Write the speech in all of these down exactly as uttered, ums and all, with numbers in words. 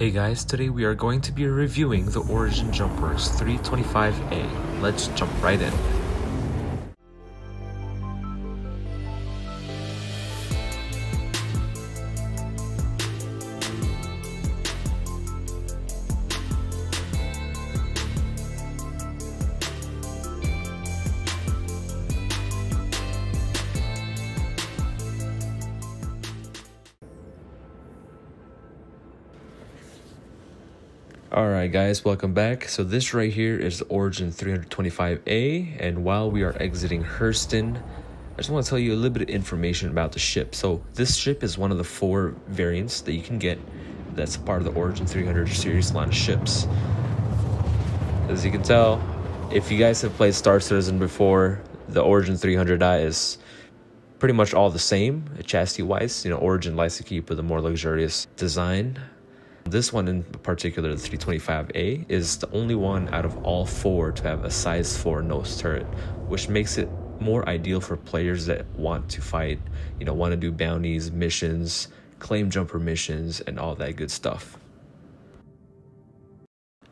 Hey guys, today we are going to be reviewing the Origin Jumpers three twenty-five A. Let's jump right in. Alright guys, welcome back. So this right here is the Origin three twenty-five A, and while we are exiting Houston, I just want to tell you a little bit of information about the ship. So this ship is one of the four variants that you can get that's part of the Origin three hundred series line of ships. As you can tell, if you guys have played Star Citizen before, the Origin three hundred I is pretty much all the same, chassis-wise. You know, Origin likes to keep with a more luxurious design. This one in particular, the three twenty-five A, is the only one out of all four to have a size four nose turret, which makes it more ideal for players that want to fight, you know, want to do bounties, missions, claim jumper missions, and all that good stuff.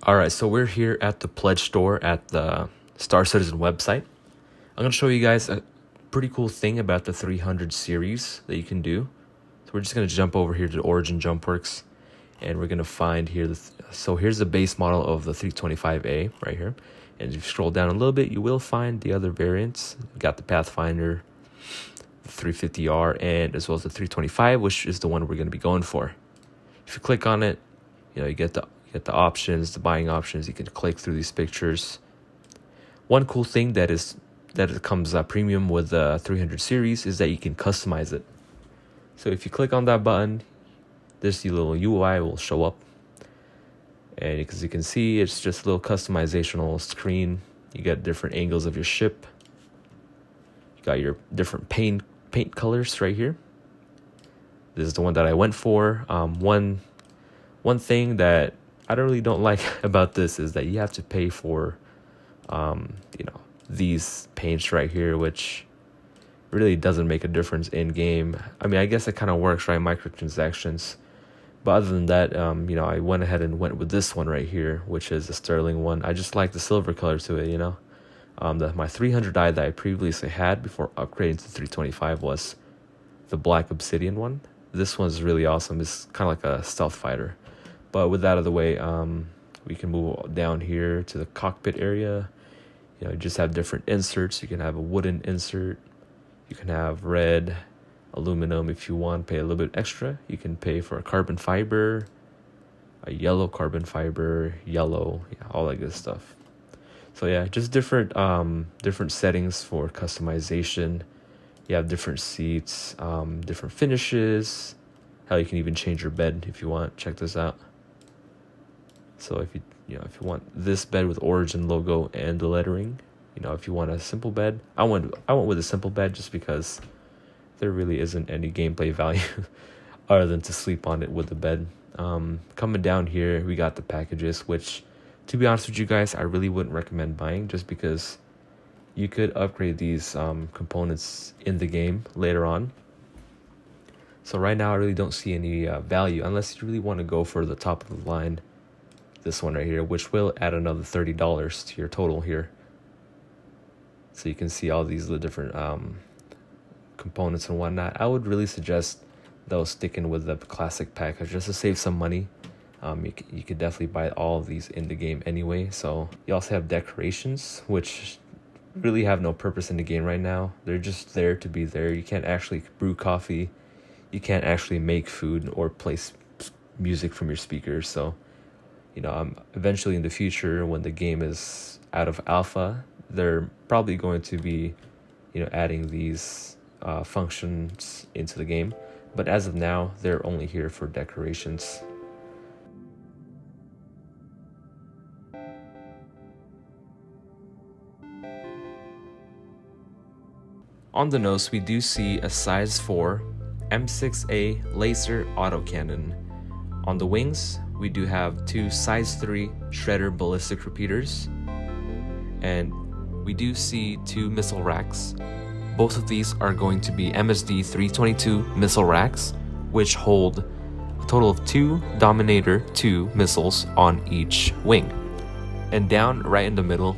Alright, so we're here at the pledge store at the Star Citizen website. I'm going to show you guys a pretty cool thing about the three hundred series that you can do. So we're just going to jump over here to Origin Jumpworks. And we're going to find here, the so here's the base model of the three twenty-five A right here. And if you scroll down a little bit, you will find the other variants. We've got the Pathfinder, the three fifty R, and as well as the three twenty-five, which is the one we're going to be going for. If you click on it, you know, you get the, you get the options, the buying options. You can click through these pictures. One cool thing that is that it comes uh, premium with the three hundred series is that you can customize it. So if you click on that button, this little U I will show up, and as you can see, it's just a little customizational screen. You got different angles of your ship. You got your different paint paint colors right here. This is the one that I went for. Um, one one thing that I don't really don't like about this is that you have to pay for, um, you know, these paints right here, which really doesn't make a difference in game. I mean, I guess it kind of works, right? Microtransactions. But other than that, um, you know, I went ahead and went with this one right here, which is the sterling one. I just like the silver color to it, you know. Um, the, my three hundred I that I previously had before upgrading to three twenty-five was the black obsidian one. This one's really awesome. It's kind of like a stealth fighter. But with that out of the way, um, we can move down here to the cockpit area. You know, you just have different inserts. You can have a wooden insert. You can have red, aluminum if you want, pay a little bit extra. You can pay for a carbon fiber, a yellow carbon fiber, yellow, yeah, all that good stuff. So yeah, just different um, different settings for customization. You have different seats, um, different finishes. Hell, you can even change your bed if you want. Check this out. So if you, you know, if you want this bed with Origin logo and the lettering, you know, if you want a simple bed, I went, I went with a simple bed just because there really isn't any gameplay value other than to sleep on it with the bed. Um, coming down here, we got the packages, which, to be honest with you guys, I really wouldn't recommend buying just because you could upgrade these um, components in the game later on. So right now, I really don't see any uh, value unless you really want to go for the top of the line, this one right here, which will add another thirty dollars to your total here. So you can see all these different um, components and whatnot. I would really suggest though sticking with the classic package just to save some money. Um, you, you could definitely buy all of these in the game anyway. So you also have decorations, which really have no purpose in the game right now. They're just there to be there. You can't actually brew coffee. You can't actually make food or play music from your speakers. So, you know, um, eventually in the future when the game is out of alpha, they're probably going to be, you know, adding these uh, functions into the game. But as of now, they're only here for decorations. On the nose, we do see a size four M six A laser autocannon. On the wings, we do have two size three shredder ballistic repeaters. And we do see two missile racks. Both of these are going to be M S D three twenty-two missile racks, which hold total of two Dominator two missiles on each wing. And down right in the middle,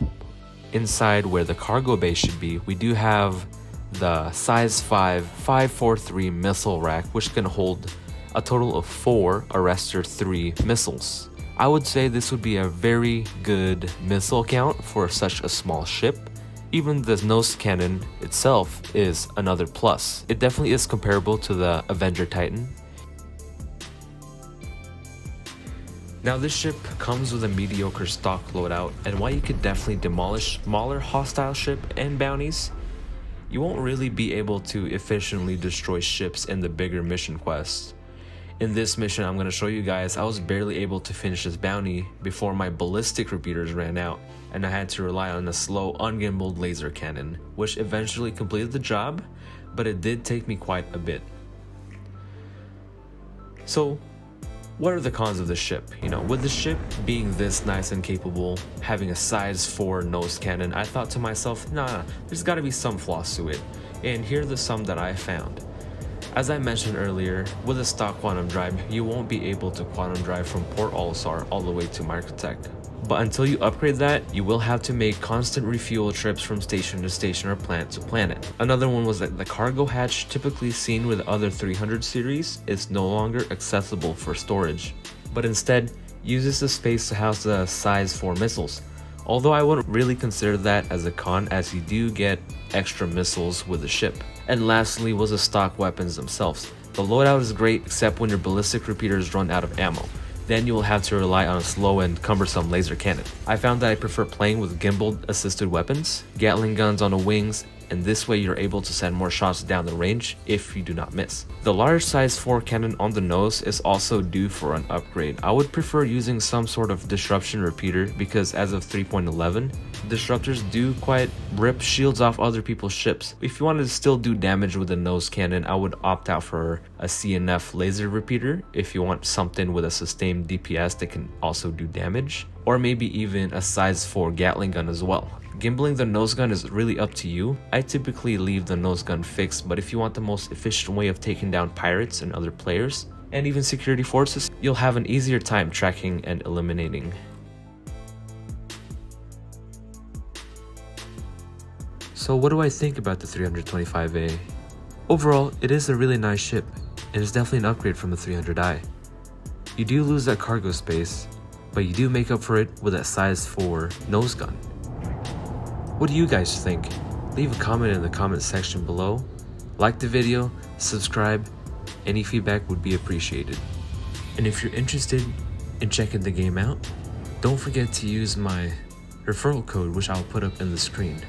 inside where the cargo bay should be, we do have the size five five forty-three missile rack, which can hold a total of four Arrestor three missiles. I would say this would be a very good missile count for such a small ship. Even the nose cannon itself is another plus. It definitely is comparable to the Avenger Titan. Now this ship comes with a mediocre stock loadout, and while you could definitely demolish smaller hostile ship and bounties, you won't really be able to efficiently destroy ships in the bigger mission quests. In this mission I'm going to show you guys I was barely able to finish this bounty before my ballistic repeaters ran out and I had to rely on a slow ungimbaled laser cannon, which eventually completed the job, but it did take me quite a bit. So what are the cons of this ship? You know, with the ship being this nice and capable, having a size four nose cannon, I thought to myself, nah, there's gotta be some flaws to it. And here are the some that I found. As I mentioned earlier, with a stock quantum drive, you won't be able to quantum drive from Port Allstar all the way to MicroTech. But until you upgrade that, you will have to make constant refuel trips from station to station or plant to planet. Another one was that the cargo hatch, typically seen with other three hundred series, is no longer accessible for storage, but instead uses the space to house the size four missiles. Although I wouldn't really consider that as a con, as you do get extra missiles with the ship. And lastly was the stock weapons themselves. The loadout is great except when your ballistic repeaters run out of ammo. Then you will have to rely on a slow and cumbersome laser cannon. I found that I prefer playing with gimbal assisted weapons, Gatling guns on the wings, and this way you're able to send more shots down the range if you do not miss. The large size four cannon on the nose is also due for an upgrade. I would prefer using some sort of disruption repeater because as of three point eleven, disruptors do quite rip shields off other people's ships. If you wanted to still do damage with a nose cannon, I would opt out for a C N F laser repeater if you want something with a sustained D P S that can also do damage, or maybe even a size four Gatling gun as well. Gimbling the nose gun is really up to you. I typically leave the nose gun fixed, but if you want the most efficient way of taking down pirates and other players, and even security forces, you'll have an easier time tracking and eliminating. So what do I think about the three twenty-five A? Overall, it is a really nice ship, and it's definitely an upgrade from the three hundred I. You do lose that cargo space, but you do make up for it with that size four nose gun. What do you guys think? Leave a comment in the comment section below. Like the video, subscribe, any feedback would be appreciated. And if you're interested in checking the game out, don't forget to use my referral code, which I'll put up in the screen.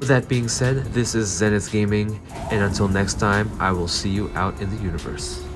With that being said, this is Zenith Gaming, and until next time, I will see you out in the universe.